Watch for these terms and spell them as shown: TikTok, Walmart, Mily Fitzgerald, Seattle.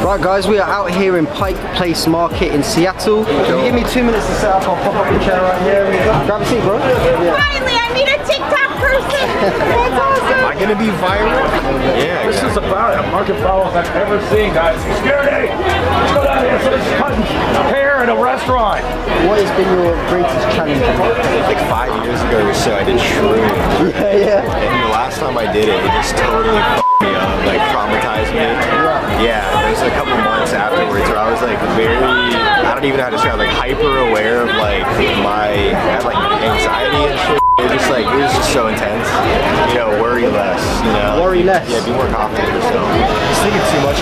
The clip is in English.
Right guys, we are out here in Pike Place Market in Seattle. If you give me 2 minutes to set up, I'll pop up the chair right here. Grab a seat, bro. Yeah. Finally, I need a TikTok person. That's awesome. Am I gonna be viral? Yeah. This is about a market foul I've ever seen, guys. Security! Let's go down here. Somebody's cutting hair in a restaurant. What has been your greatest challenge? Like 5 years ago or so, I did shrooms. Yeah, yeah. And the last time I did it, it just totally f***ed me up, like traumatized me. Yeah, there's a couple months afterwards where I was like very, I don't even know how to describe, like hyper aware of like my, I had like anxiety and shit. It was just so intense. You know, worry less, you know. Worry less. Yeah, be more confident in yourself. Just thinking too much